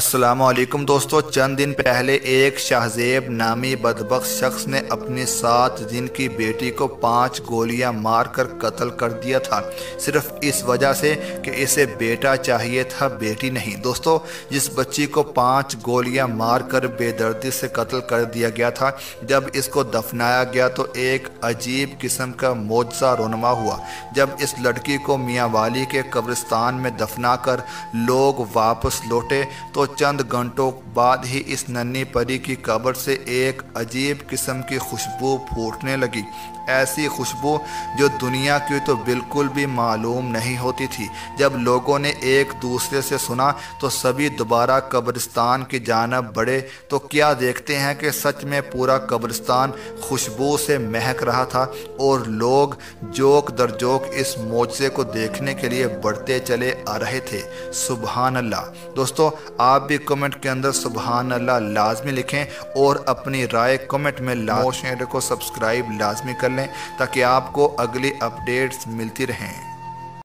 अस्सलामुअलैकुम दोस्तों, चंद दिन पहले एक शाहजेब नामी बदबख्त शख्स ने अपनी 7 दिन की बेटी को 5 गोलियां मारकर कत्ल कर दिया था, सिर्फ इस वजह से कि इसे बेटा चाहिए था, बेटी नहीं। दोस्तों, जिस बच्ची को 5 गोलियां मारकर बेदर्दी से कत्ल कर दिया गया था, जब इसको दफनाया गया तो एक अजीब किस्म का मोजज़ा रोनमा हुआ। जब इस लड़की को मियांवाली के कब्रिस्तान में दफनाकर लोग वापस लौटे तो चंद घंटों बाद ही इस नन्ही परी की कब्र से एक अजीब किस्म की खुशबू फूटने लगी। ऐसी खुशबू जो दुनिया की तो बिल्कुल भी मालूम नहीं होती थी। जब लोगों ने एक दूसरे से सुना तो सभी दोबारा कब्रिस्तान की जानिब बढ़े तो क्या देखते हैं कि सच में पूरा कब्रिस्तान खुशबू से महक रहा था और लोग जोक दर जोक इस मोजज़े को देखने के लिए बढ़ते चले आ रहे थे। सुबहान अल्लाह। दोस्तों, आप भी कमेंट के अंदर सुबहान अल्लाह लाजमी लिखें और अपनी राय कमेंट में लाजमी को सब्सक्राइब लाजमी कर लें ताकि आपको अगली अपडेट्स मिलती रहें।